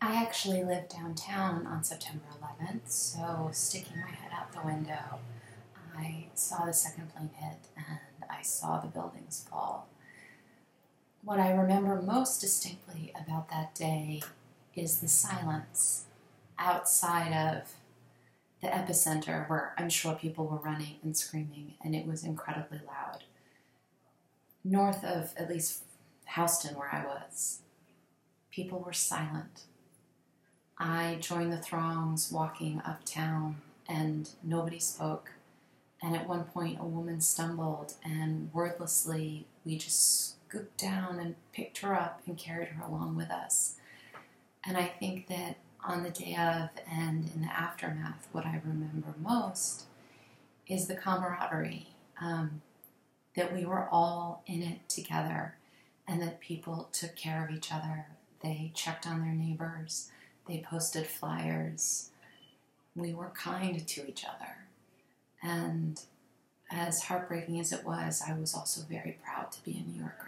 I actually live downtown on September 11th, so sticking my head out the window, I saw the second plane hit and I saw the buildings fall. What I remember most distinctly about that day is the silence outside of the epicenter, where I'm sure people were running and screaming, and it was incredibly loud. North of, at least, Houston, where I was, people were silent. I joined the throngs walking uptown, and nobody spoke. And at one point, a woman stumbled, and wordlessly, we just scooped down and picked her up and carried her along with us. And I think that on the day of and in the aftermath, what I remember most is the camaraderie, that we were all in it together, and that people took care of each other. They checked on their neighbors. They posted flyers. We were kind to each other. And as heartbreaking as it was, I was also very proud to be a New Yorker.